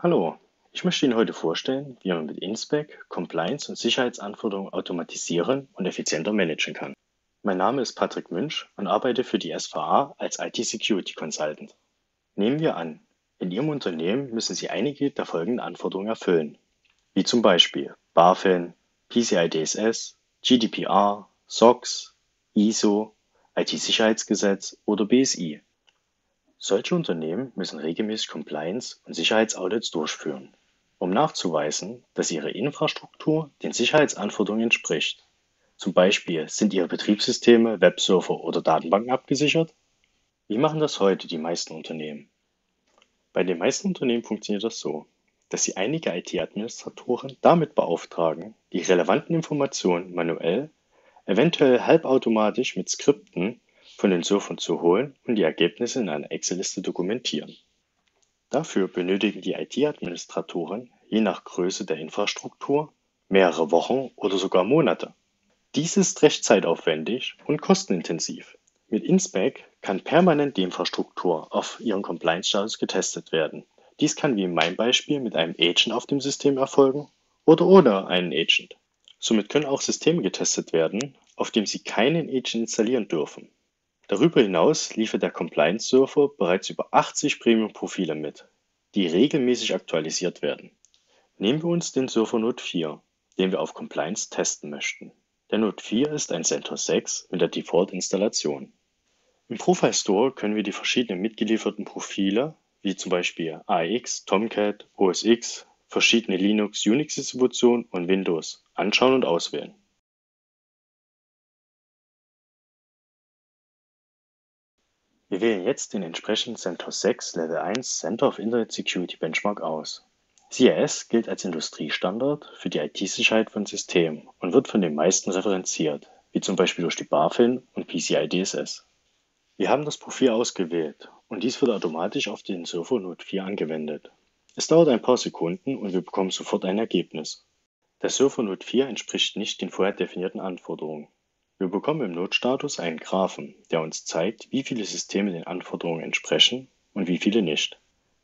Hallo, ich möchte Ihnen heute vorstellen, wie man mit InSpec Compliance- und Sicherheitsanforderungen automatisieren und effizienter managen kann. Mein Name ist Patrick Münch und arbeite für die SVA als IT-Security Consultant. Nehmen wir an, in Ihrem Unternehmen müssen Sie einige der folgenden Anforderungen erfüllen, wie zum Beispiel BaFin, PCI DSS, GDPR, SOX, ISO, IT-Sicherheitsgesetz oder BSI. Solche Unternehmen müssen regelmäßig Compliance- und Sicherheitsaudits durchführen, um nachzuweisen, dass ihre Infrastruktur den Sicherheitsanforderungen entspricht. Zum Beispiel, sind ihre Betriebssysteme, Webserver oder Datenbanken abgesichert? Wie machen das heute die meisten Unternehmen? Bei den meisten Unternehmen funktioniert das so, dass sie einige IT-Administratoren damit beauftragen, die relevanten Informationen manuell, eventuell halbautomatisch mit Skripten von den Surfern zu holen und die Ergebnisse in einer Excel-Liste dokumentieren. Dafür benötigen die IT-Administratoren je nach Größe der Infrastruktur mehrere Wochen oder sogar Monate. Dies ist recht zeitaufwendig und kostenintensiv. Mit InSpec kann permanent die Infrastruktur auf ihren Compliance-Status getestet werden. Dies kann wie in meinem Beispiel mit einem Agent auf dem System erfolgen oder ohne einen Agent. Somit können auch Systeme getestet werden, auf dem Sie keinen Agent installieren dürfen. Darüber hinaus liefert der Compliance-Server bereits über 80 Premium-Profile mit, die regelmäßig aktualisiert werden. Nehmen wir uns den Server Node 4, den wir auf Compliance testen möchten. Der Node 4 ist ein CentOS 6 mit der Default-Installation. Im Profile Store können wir die verschiedenen mitgelieferten Profile, wie zum Beispiel AIX, Tomcat, OSX, verschiedene Linux, Unix-Distributionen und Windows, anschauen und auswählen. Wir wählen jetzt den entsprechenden CentOS 6 Level 1 Center of Internet Security Benchmark aus. CIS gilt als Industriestandard für die IT-Sicherheit von Systemen und wird von den meisten referenziert, wie zum Beispiel durch die BaFin und PCI DSS. Wir haben das Profil ausgewählt und dies wird automatisch auf den Server Node 4 angewendet. Es dauert ein paar Sekunden und wir bekommen sofort ein Ergebnis. Der Server Node 4 entspricht nicht den vorher definierten Anforderungen. Wir bekommen im Node-Status einen Graphen, der uns zeigt, wie viele Systeme den Anforderungen entsprechen und wie viele nicht.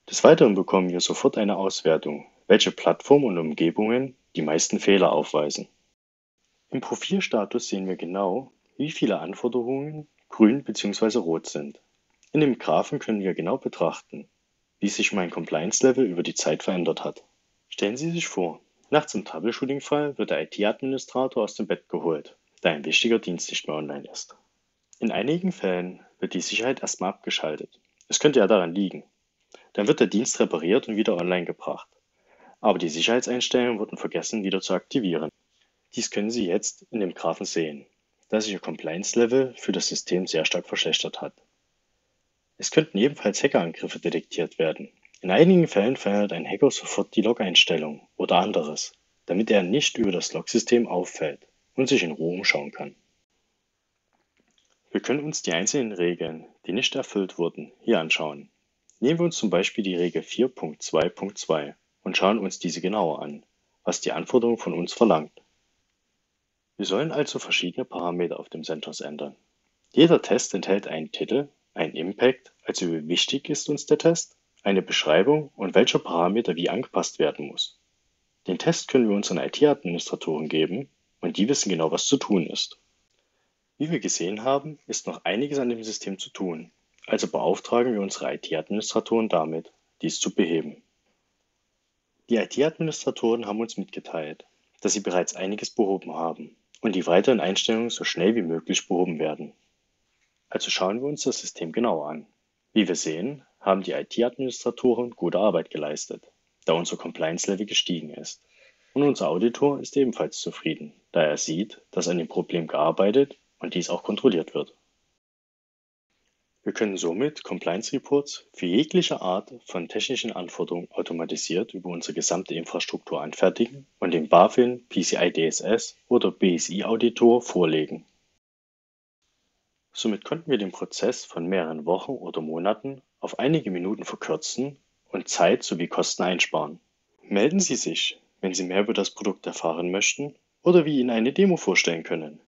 Des Weiteren bekommen wir sofort eine Auswertung, welche Plattformen und Umgebungen die meisten Fehler aufweisen. Im Profilstatus sehen wir genau, wie viele Anforderungen grün bzw. rot sind. In dem Graphen können wir genau betrachten, wie sich mein Compliance-Level über die Zeit verändert hat. Stellen Sie sich vor, nachts im Troubleshooting-Fall wird der IT-Administrator aus dem Bett geholt, da ein wichtiger Dienst nicht mehr online ist. In einigen Fällen wird die Sicherheit erstmal abgeschaltet. Es könnte ja daran liegen. Dann wird der Dienst repariert und wieder online gebracht. Aber die Sicherheitseinstellungen wurden vergessen, wieder zu aktivieren. Dies können Sie jetzt in dem Graphen sehen, da sich Ihr Compliance-Level für das System sehr stark verschlechtert hat. Es könnten ebenfalls Hackerangriffe detektiert werden. In einigen Fällen verändert ein Hacker sofort die Log-Einstellung oder anderes, damit er nicht über das Log-System auffällt und sich in Ruhe umschauen kann. Wir können uns die einzelnen Regeln, die nicht erfüllt wurden, hier anschauen. Nehmen wir uns zum Beispiel die Regel 4.2.2 und schauen uns diese genauer an, was die Anforderung von uns verlangt. Wir sollen also verschiedene Parameter auf dem CentOS ändern. Jeder Test enthält einen Titel, einen Impact, also wie wichtig ist uns der Test, eine Beschreibung und welcher Parameter wie angepasst werden muss. Den Test können wir unseren IT-Administratoren geben, und die wissen genau, was zu tun ist. Wie wir gesehen haben, ist noch einiges an dem System zu tun, also beauftragen wir unsere IT-Administratoren damit, dies zu beheben. Die IT-Administratoren haben uns mitgeteilt, dass sie bereits einiges behoben haben und die weiteren Einstellungen so schnell wie möglich behoben werden. Also schauen wir uns das System genauer an. Wie wir sehen, haben die IT-Administratoren gute Arbeit geleistet, da unser Compliance-Level gestiegen ist. Und unser Auditor ist ebenfalls zufrieden, da er sieht, dass an dem Problem gearbeitet und dies auch kontrolliert wird. Wir können somit Compliance Reports für jegliche Art von technischen Anforderungen automatisiert über unsere gesamte Infrastruktur anfertigen und dem BaFin, PCI DSS oder BSI Auditor vorlegen. Somit konnten wir den Prozess von mehreren Wochen oder Monaten auf einige Minuten verkürzen und Zeit sowie Kosten einsparen. Melden Sie sich, wenn Sie mehr über das Produkt erfahren möchten oder wie Ihnen eine Demo vorstellen können.